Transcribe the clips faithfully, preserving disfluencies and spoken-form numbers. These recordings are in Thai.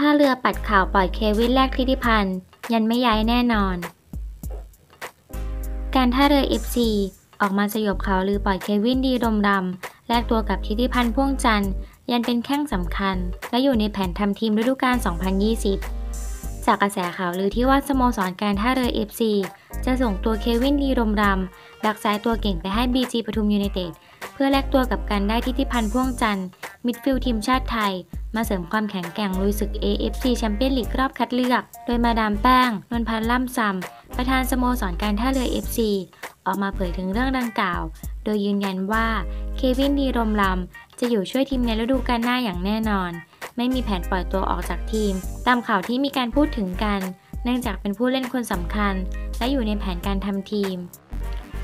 ถ้าเรือปัดข่าวปล่อยเควินแลกทิติพันธ์ยันไม่ย้ายแน่นอนการท่าเรือ เอฟ ซี ออกมาสยบข่าวลือปล่อยเควินดีดมดำแลกตัวกับทิติพันธ์พ่วงจันทร์ยันเป็นแข้งสำคัญและอยู่ในแผนทำทีมฤดูกาล สองพันยี่สิบ จากกระแสข่าวลือที่ว่าสโมสรการท่าเรือ เอฟ ซี จะส่งตัวเควินดีดมดำดักสายตัวเก่งไปให้ บี จี ปทุมยูไนเต็ดเพื่อแลกตัวกับการได้ทิติพันธ์พ่วงจันทร์มิดฟิลด์ทีมชาติไทยมาเสริมความแข็งแกร่งลุยศึก เอ เอฟ ซี แชมเปี้ยนลีกรอบคัดเลือกโดยมาดามแป้งนวลพันธ์ล่ำซำประธานสโมสรการท่าเรือ เอฟ ซี ออกมาเผยถึงเรื่องดังกล่าวโดยยืนยันว่าเควินดีรมลำจะอยู่ช่วยทีมในฤดูกาลหน้าอย่างแน่นอนไม่มีแผนปล่อยตัวออกจากทีมตามข่าวที่มีการพูดถึงกันเนื่องจากเป็นผู้เล่นคนสำคัญและอยู่ในแผนการทำทีม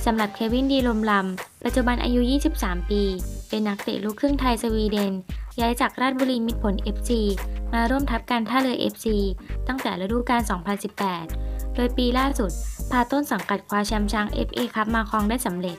สำหรับเควินดีรมลำปัจจุบันอายุยี่สิบสามปีเป็นนักเตะลูกครึ่งไทยสวีเดนย้ายจากราชบุรีมิตรผล เอฟ ซี มาร่วมทัพการท่าเรือ เอฟ ซี ตั้งแต่ฤดูกาล สองพันสิบแปดโดยปีล่าสุดพาต้นสังกัดคว้าแชมป์ช้าง เอฟ เอ คัพมาครองได้สำเร็จ